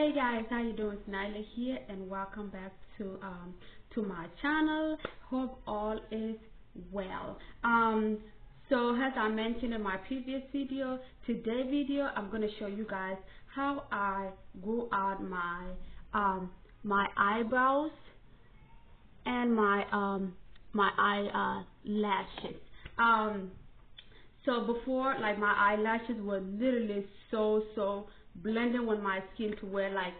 Hey guys, how you doing? It's Nyla here, and welcome back to my channel. Hope all is well. So as I mentioned in my previous video, today's video I'm gonna show you guys how I grew out my my eyebrows and my my eyelashes. So before, like, my eyelashes were literally so blending with my skin to where, like,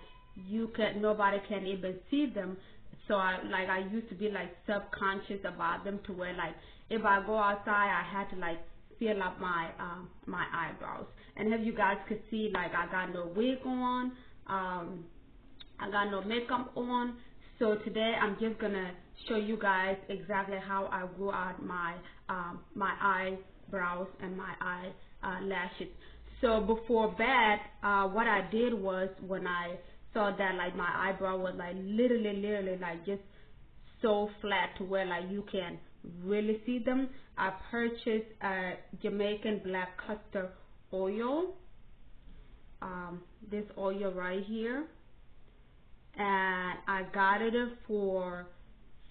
nobody can even see them. So I used to be, like, subconscious about them, to where, like, if I go outside I had to, like, fill up my my eyebrows. And as you guys could see, like, I got no wig on, I got no makeup on. So today I'm just gonna show you guys exactly how I grew out my my eyebrows and my eyelashes. So before that, what I did was, when I saw that, like, my eyebrow was, like, literally like just so flat to where, like, you can really see them, I purchased Jamaican black castor oil, this oil right here, and I got it for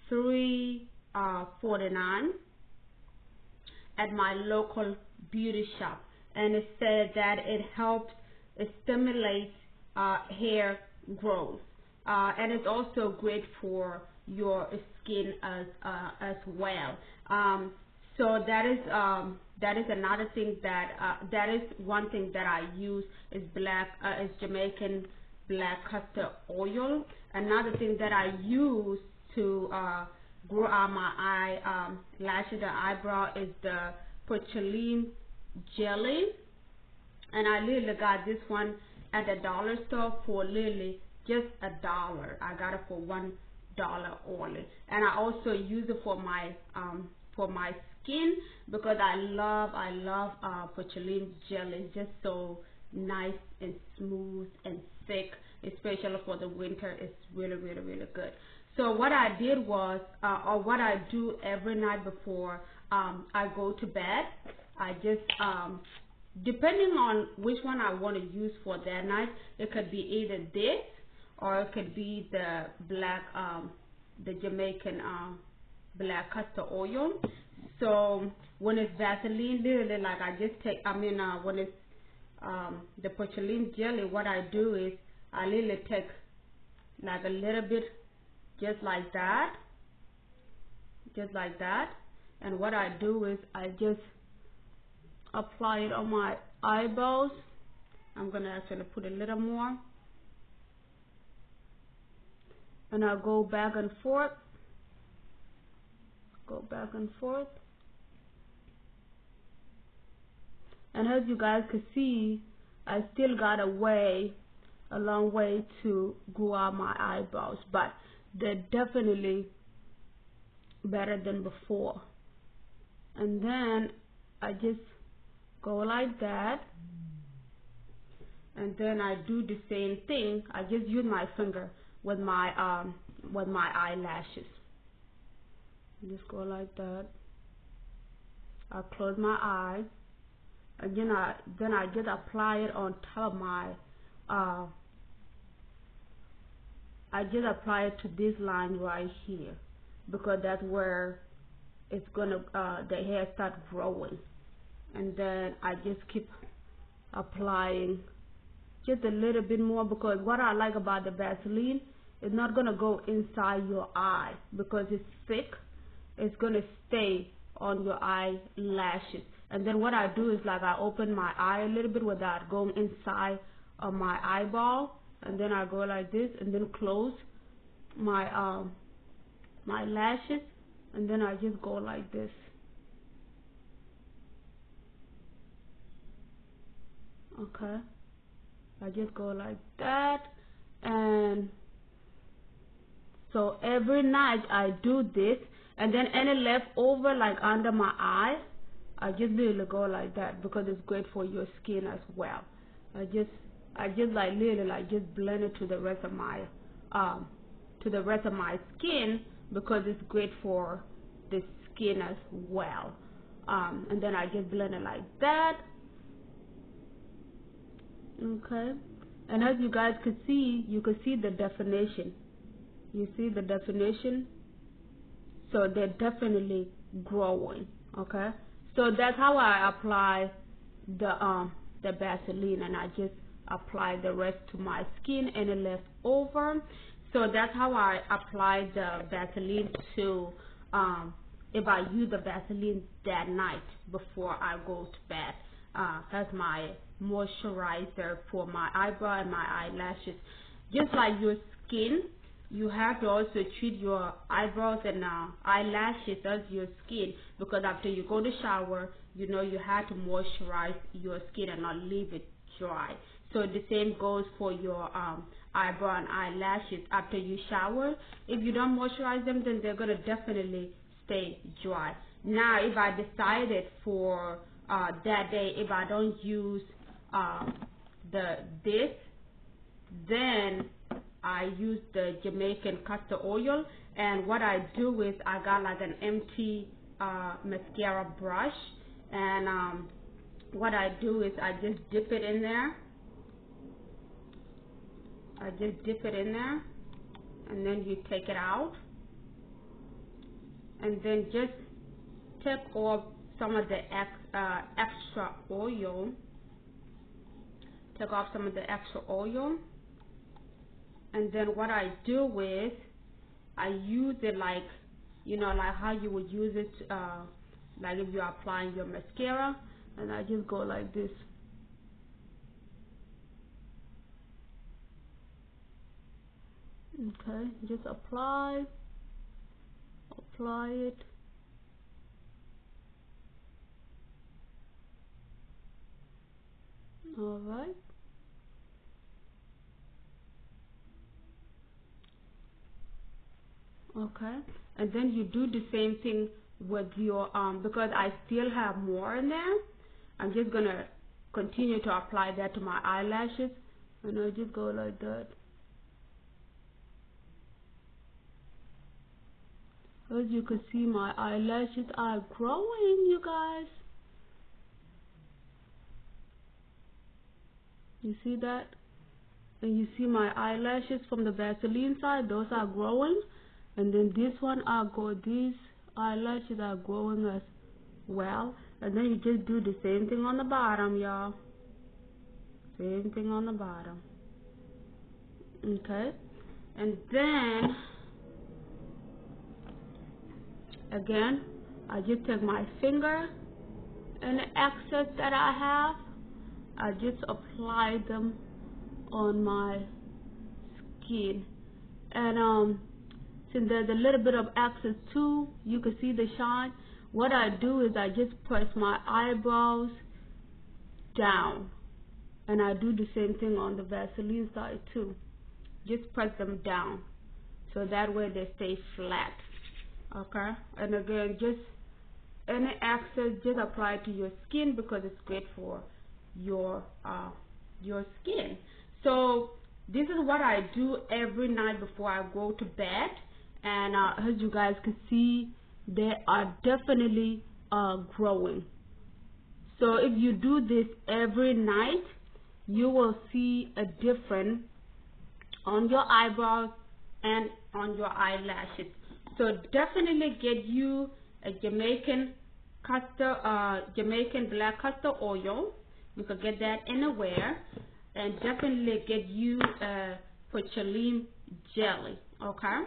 $3.49 at my local beauty shop. And it said that it helps stimulate hair growth, and it's also great for your skin as well. So that is another thing that that is one thing that I use is Jamaican black castor oil. Another thing that I use to grow out my eyelashes and eyebrow is the Porcelain jelly, and I literally got this one at the dollar store for literally just $1. I got it for $1 only, and I also use it for my skin, because I love Porcelain jelly. It's just so nice and smooth and thick, especially for the winter. It's really good. So what I did was, or what I do every night before I go to bed, I just, depending on which one I want to use for that night, it could be either this, or it could be the black, the Jamaican black castor oil. So when it's Vaseline, literally, like, I just take, when it's the Porcelain jelly, what I do is I literally take, like, a little bit, just like that, and what I do is I just apply it on my eyebrows. I'm gonna actually put a little more, and I'll go back and forth. And as you guys can see, I still got a long way to grow out my eyebrows, but they're definitely better than before. And then I just go like that, and then I do the same thing. I just use my finger with my eyelashes. Just go like that. I close my eyes, and then I just apply it on top of my. I just apply it to this line right here, because that's where it's gonna the hair start growing. And then I just keep applying just a little bit more, because what I like about the Vaseline, it's not gonna go inside your eye because it's thick. It's gonna stay on your eyelashes. And then what I do is, like, I open my eye a little bit without going inside of my eyeball, and then I go like this, and then close my my lashes, and then I just go like this. Okay, I just go like that. And so every night I do this, and then any leftover, like, under my eye, I just literally go like that, because it's great for your skin as well. I just like literally, like, just blend it to the rest of my skin, because it's great for the skin as well. And then I just blend it like that. Okay, And as you guys could see, you could see the definition. You see the definition? So they're definitely growing, okay? So that's how I apply the Vaseline, and I just apply the rest to my skin, and it left over. So that's how I apply the Vaseline to, if I use the Vaseline that night before I go to bed, that's my moisturizer for my eyebrow and my eyelashes. Just like your skin, you have to also treat your eyebrows and eyelashes as your skin, because after you go to shower, you know you have to moisturize your skin and not leave it dry. So the same goes for your eyebrow and eyelashes. After you shower, if you don't moisturize them, then they're going to definitely stay dry. Now, if I decided for that day, if I don't use this, then I use the Jamaican castor oil. And what I do is I got like an empty mascara brush, and what I do is I just dip it in there. I just dip it in there, and then you take it out, and then just take off some of the extra oil. Take off some of the extra oil, and then what I do is I use it like, you know, like how you would use it, like if you're applying your mascara, and I just go like this. Okay, just apply it. All right. Okay, and then you do the same thing with your because I still have more in there. I'm just gonna continue to apply that to my eyelashes, and I just go like that. As you can see, my eyelashes are growing, you guys. You see that? And you see my eyelashes from the Vaseline side, those are growing. And then this one, these eyelashes are growing as well. And then you just do the same thing on the bottom, y'all. Same thing on the bottom. Okay? And then again, I just take my finger and the excess that I have, I just apply them on my skin. And since there's a little bit of excess too, you can see the shine. What I do is I just press my eyebrows down, and I do the same thing on the Vaseline side too. Just press them down, so that way they stay flat. Okay, and again, just any excess, just apply it to your skin, because it's great for your skin. So this is what I do every night before I go to bed, and as you guys can see, they are definitely growing. So if you do this every night, you will see a difference on your eyebrows and on your eyelashes. So definitely get you a Jamaican black castor oil. You can get that anywhere, and definitely get you a Vaseline jelly. Okay,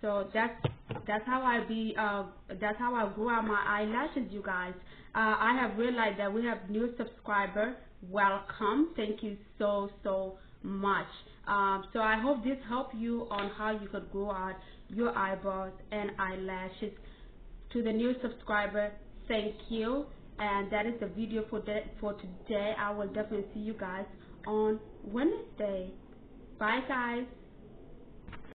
so that's how I grew out my eyelashes, you guys. I have realized that we have new subscriber. Welcome, thank you so much. So I hope this helped you on how you could grow out your eyebrows and eyelashes. To the new subscriber, thank you. And that is the video for today. I will definitely see you guys on Wednesday. Bye, guys.